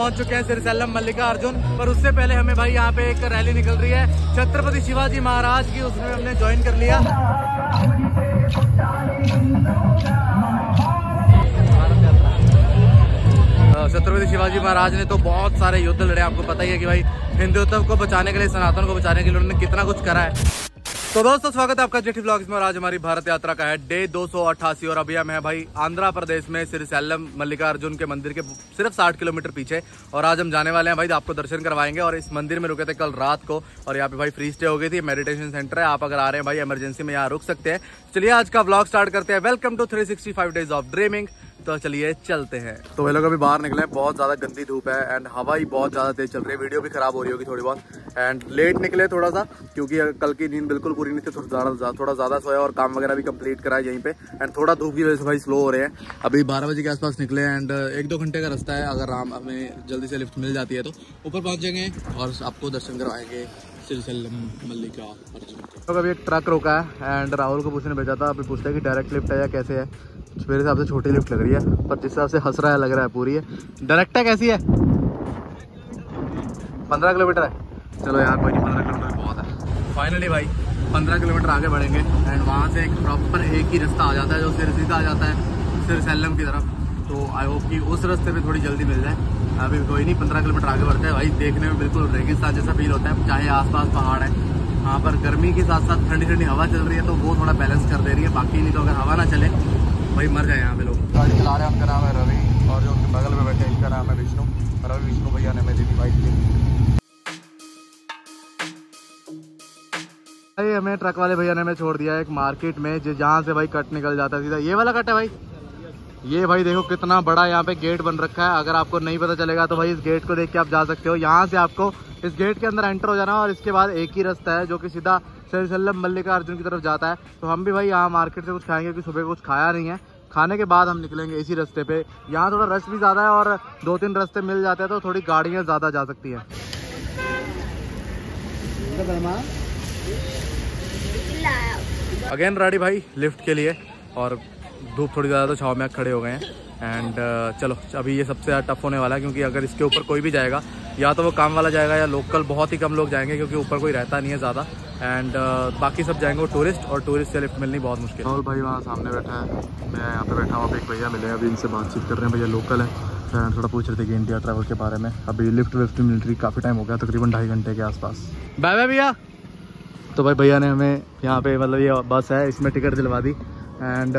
पहुंच चुके हैं श्री सैलम मल्लिकार्जुन। पर उससे पहले हमें भाई यहाँ पे एक रैली निकल रही है छत्रपति शिवाजी महाराज की, उसमें हमने ज्वाइन कर लिया। छत्रपति शिवाजी महाराज ने तो बहुत सारे युद्ध लड़े, आपको पता ही है कि भाई हिंदुत्व को बचाने के लिए, सनातन को बचाने के लिए उन्होंने कितना कुछ करा है। तो दोस्तों स्वागत है आपका जेठी ब्लॉग में। आज हमारी भारत यात्रा का है डे 288 और अभी हम है भाई आंध्र प्रदेश में श्री सैलम मल्लिकार्जुन के मंदिर के सिर्फ 60 किलोमीटर पीछे। और आज हम जाने वाले हैं भाई, आपको दर्शन करवाएंगे। और इस मंदिर में रुके थे कल रात को और यहाँ पे भाई फ्री स्टे हो गई थी। मेडिटेशन सेंटर है, आप अगर आ रहे हैं भाई इमरजेंसी में यहाँ रुक सकते हैं। चलिए आज का ब्लॉग स्टार्ट करते हैं। Welcome to 365 days of dreaming. तो चलिए चलते हैं। तो ये लोग अभी बाहर निकले हैं, बहुत ज्यादा गंदी धूप है एंड हवा ही बहुत ज्यादा तेज चल रही है। वीडियो भी खराब हो रही होगी थोड़ी बहुत एंड लेट निकले थोड़ा सा, क्योंकि कल की नींद बिल्कुल पूरी नहीं थी, थोड़ा ज्यादा सोया और काम वगैरह भी कंप्लीट करा है यहीं पे। एंड थोड़ा धूप की वजह से भाई स्लो हो रहे हैं। अभी 12 बजे के आसपास निकले एंड 1-2 घंटे का रास्ता है। अगर हमें जल्दी से लिफ्ट मिल जाती है तो ऊपर पहुंचेंगे और आपको दर्शन करवाएंगे श्री सैलम मल्लिकार्जुन। तो अभी एक ट्रक रोका है एंड राहुल को पूछने भेजा था। अभी पूछते हैं कि डायरेक्ट लिफ्ट है या कैसे है। मेरे हिसाब से छोटी लिफ्ट लग रही है, पर जिस हिसाब से हंस रहा है लग रहा है पूरी है। डायरेक्ट है कैसी है? 15 किलोमीटर है। चलो यार कोई नहीं, 15 किलोमीटर बहुत है। फाइनली भाई 15 किलोमीटर आगे बढ़ेंगे एंड वहाँ से एक प्रॉपर एक ही रास्ता आ जाता है जो सिर सीधा आ जाता है श्री सैलम की तरफ। तो आई होप कि उस रास्ते पे थोड़ी जल्दी मिल जाए। अभी कोई नहीं, 15 किलोमीटर आगे बढ़ते हैं। भाई देखने में बिल्कुल रेगिस्तान जैसा फील होता है, चाहे आसपास पहाड़ है। यहाँ पर गर्मी के साथ साथ ठंडी ठंडी हवा चल रही है तो वो थोड़ा बैलेंस कर दे रही है। बाकी नहीं तो अगर हवा ना चले भाई मर जाए यहाँ पे लोग। गाड़ी चला रहे हैं, उनका नाम है रवि और जो उनके बगल में बैठे हैं उनका नाम है विष्णु। रवि विष्णु भैया ने मेरी बाइक ली। हमें ट्रक वाले भैया ने हमें छोड़ दिया एक मार्केट में जहाँ से भाई कट निकल जाता है सीधा। ये वाला कट है भाई, ये भाई देखो कितना बड़ा यहाँ पे गेट बन रखा है। अगर आपको नहीं पता चलेगा तो भाई इस गेट को देख के आप जा सकते हो। यहाँ से आपको इस गेट के अंदर एंटर हो जाना है और इसके बाद एक ही रास्ता है जो कि सीधा श्री सैलम मल्लिकार्जुन की तरफ जाता है। तो हम भी भाई यहाँ मार्केट से कुछ खाएंगे क्योंकि सुबह कुछ खाया नहीं है। खाने के बाद हम निकलेंगे इसी रास्ते पे। यहाँ थोड़ा रश भी ज़्यादा है और 2-3 रास्ते मिल जाते हैं तो थोड़ी गाड़ियाँ ज़्यादा जा सकती हैं। अगेन रेडी भाई लिफ्ट के लिए और धूप थोड़ी ज़्यादा तो छाव में खड़े हो गए हैं एंड चलो अभी ये सबसे ज़्यादा टफ होने वाला है, क्योंकि अगर इसके ऊपर कोई भी जाएगा या तो वो काम वाला जाएगा या लोकल बहुत ही कम लोग जाएंगे क्योंकि ऊपर कोई रहता नहीं है ज़्यादा एंड बाकी सब जाएंगे वो टूरिस्ट, और टूरिस्ट से लिफ्ट मिलनी बहुत मुश्किल है। और भाई वहाँ सामने बैठा है, मैं यहाँ पर बैठा हूँ। एक भैया मिले अभी, इनसे बातचीत कर रहे हैं। भैया लोकल है, थोड़ा पूछ रहे थे कि इंडिया ट्रैवल के बारे में। अभी लिफ्ट विफ्ट मिलिट्री काफ़ी टाइम हो गया, तकरीबन 2.5 घंटे के आसपास। बाय बाय भैया। तो भाई भैया ने हमें यहाँ पे मतलब ये बस है इसमें टिकट दिलवा दी एंड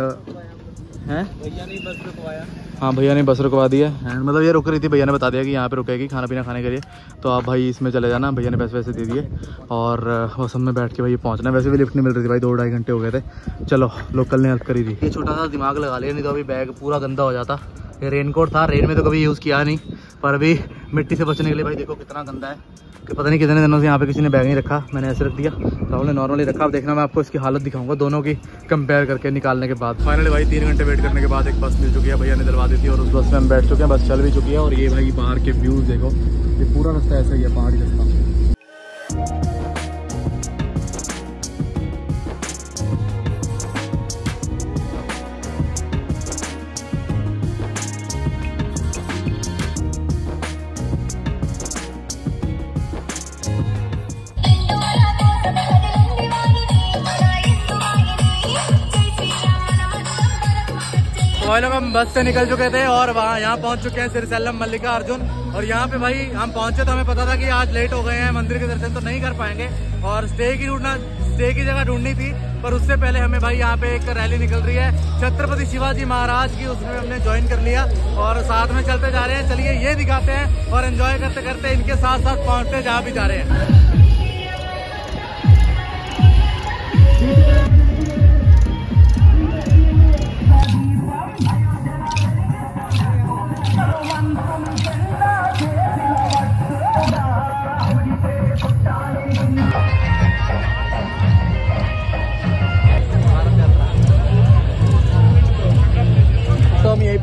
हैं भैया ने बस रुकवाया। हाँ भैया ने बस रुकवा दिया एंड मतलब ये रुक रही थी, भैया ने बता दिया कि यहाँ पे रुकेगी खाना पीना खाने के लिए। तो आप भाई इसमें चले जाना, भैया ने पैसे वैसे दे दिए और बस में बैठ के भाई पहुँचना। वैसे भी लिफ्ट नहीं मिल रही थी भाई, 2-2.5 घंटे हो गए थे। चलो लोकल ने हेल्प करी थी। ये छोटा सा दिमाग लगा लिया, नहीं तो अभी बैग पूरा गंदा हो जाता। ये रेनकोट था, रेन में तो कभी यूज़ किया नहीं, पर अभी मिट्टी से बचने के लिए भाई देखो कितना गंदा है कि पता नहीं कितने दिनों से यहाँ पे किसी ने बैग नहीं रखा। मैंने ऐसे रख दिया, राहुल ने नॉर्मली रखा। अब देखना मैं आपको इसकी हालत दिखाऊंगा दोनों की कंपेयर करके निकालने के बाद। फाइनली भाई 3 घंटे वेट करने के बाद एक बस मिल चुकी है, भैया ने दिलवा दी थी और उस बस में हम बैठ चुके हैं। बस चल भी चुकी है और ये भाई बाहर के व्यूज़ देखो, ये पूरा रास्ता ऐसा ही है, पहाड़ी रास्ता। भाई लोग हम बस से निकल चुके थे और वहाँ यहाँ पहुँच चुके हैं श्री सैलम मल्लिकार्जुन। और यहाँ पे भाई हम पहुँचे तो हमें पता था कि आज लेट हो गए हैं, मंदिर के दर्शन तो नहीं कर पाएंगे और स्टे की जगह ढूंढनी थी। पर उससे पहले हमें भाई यहाँ पे एक रैली निकल रही है छत्रपति शिवाजी महाराज की, उसमें हमने ज्वाइन कर लिया और साथ में चलते जा रहे हैं। चलिए ये दिखाते हैं और एन्जॉय करते करते इनके साथ साथ पहुँचते जहाँ भी जा रहे हैं।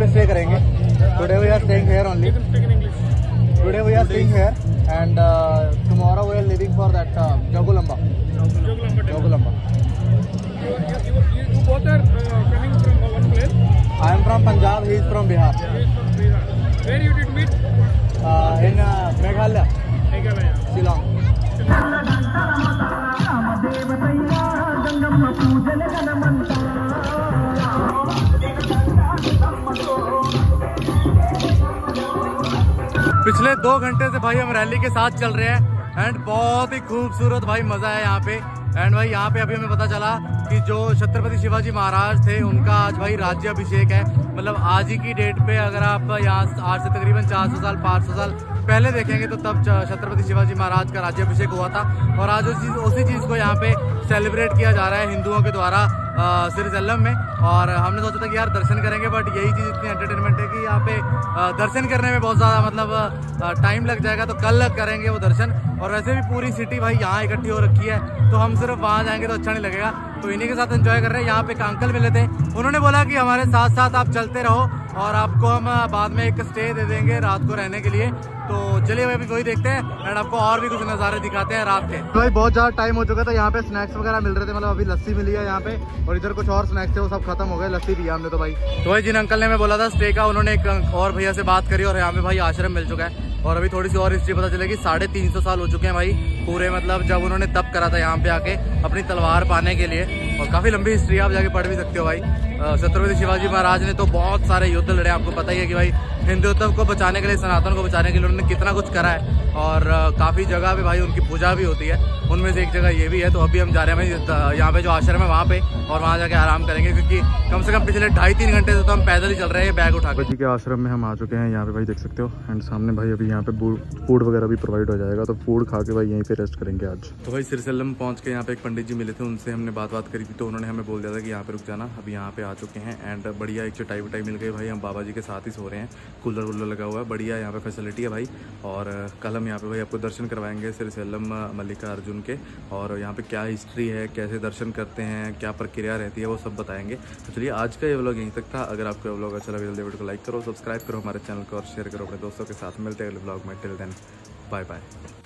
स्टे करेंगे। Today we are staying here only. Today we are staying here and tomorrow we are leaving for that Jogulamba. Jogulamba. You both are coming from one place? I am from Punjab. He is from Bihar. Where you did meet? पिछले 2 घंटे से भाई हम rally के साथ चल रहे हैं एंड बहुत ही खूबसूरत भाई मजा है यहाँ पे। एंड भाई यहाँ पे अभी हमें पता चला कि जो छत्रपति शिवाजी महाराज थे उनका आज भाई राज्याभिषेक है। मतलब आज ही की डेट पे अगर आप यहाँ आज से तकरीबन 400 साल 500 साल पहले देखेंगे तो तब छत्रपति शिवाजी महाराज का राज्याभिषेक हुआ था और आज उसी चीज़ को यहाँ पे सेलिब्रेट किया जा रहा है हिंदुओं के द्वारा श्री सैलम में। और हमने सोचा था कि यार दर्शन करेंगे बट यही चीज़ इतनी एंटरटेनमेंट है कि यहाँ पे दर्शन करने में बहुत ज़्यादा मतलब टाइम लग जाएगा, तो कल करेंगे वो दर्शन। और वैसे भी पूरी सिटी भाई यहाँ इकट्ठी हो रखी है तो हम सिर्फ वहाँ जाएंगे तो अच्छा नहीं लगेगा, तो इन्हीं के साथ एंजॉय कर रहे हैं। यहाँ पे एक अंकल मिले थे, उन्होंने बोला कि हमारे साथ साथ आप चलते रहो और आपको हम बाद में एक स्टे दे देंगे रात को रहने के लिए। तो चलिए भाई अभी वही देखते हैं एंड आपको और भी कुछ नज़ारे दिखाते हैं रात के। भाई बहुत ज़्यादा टाइम हो चुका था, यहाँ पे स्नैक्स वगैरह मिल रहे थे, मतलब अभी लस्सी मिली है यहाँ पे और इधर कुछ और स्नैक्स थे वो सब खत्म हो गए, लस्सी दिया हमने। तो भाई जिन अंकल ने हमें बोला था स्टे का, उन्होंने एक और भैया से बात करी और यहाँ पे भाई आश्रम मिल चुका है। और अभी थोड़ी सी और हिस्ट्री पता चलेगी, 350 साल हो चुके हैं भाई पूरे, मतलब जब उन्होंने तप करा था यहाँ पे आके अपनी तलवार पाने के लिए। और काफ़ी लंबी हिस्ट्री है, आप जाके पढ़ भी सकते हो भाई। छत्रपति शिवाजी महाराज ने तो बहुत सारे युद्ध लड़े, आपको पता ही है कि भाई हिंदुत्व को बचाने के लिए, सनातन को बचाने के लिए उन्होंने कितना कुछ करा है। और काफ़ी जगह पे भाई उनकी पूजा भी होती है, उनमें से एक जगह ये भी है। तो अभी हम जा रहे हैं भाई यहाँ पे जो आश्रम है वहाँ पे, और वहाँ जाके आराम करेंगे क्योंकि कम से कम पिछले 2.5-3 घंटे से तो हम पैदल ही चल रहे हैं बैग उठा के। जी के आश्रम में हम आ चुके हैं, यहाँ पे भाई देख सकते हो एंड सामने भाई अभी यहाँ पे फूड वगैरह भी प्रोवाइड हो जाएगा, तो फूड खा के भाई यहीं पे रेस्ट करेंगे आज। तो भाई श्री सैलम पहुँच के यहाँ पे एक पंडित जी मिले थे, उनसे हमने बात करी थी तो उन्होंने हमें बोल दिया था कि यहाँ पे रुक जाना। अभी यहाँ पे आ चुके हैं एंड बढ़िया एक चटाई वटाई मिल गई भाई, हम बाबा जी के साथ ही सो रहे हैं, कूलर वूलर लगा हुआ है, बढ़िया यहाँ पे फैसिलिटी है भाई। और कल हम यहाँ पे भाई आपको दर्शन करवाएंगे श्री सैलम मल्लिकार्जुन के, और यहाँ पे क्या हिस्ट्री है, कैसे दर्शन करते हैं, क्या प्रक्रिया रहती है, वो सब बताएंगे। तो चलिए आज का ये व्लॉग यहीं तक था। अगर आपको व्लॉग अच्छा लगे जल्दी वीडियो को लाइक करो, सब्सक्राइब करो हमारे चैनल को और शेयर करो अपने दोस्तों के साथ। मिलते हैं अगले व्लॉग में, टिल देन बाय बाय।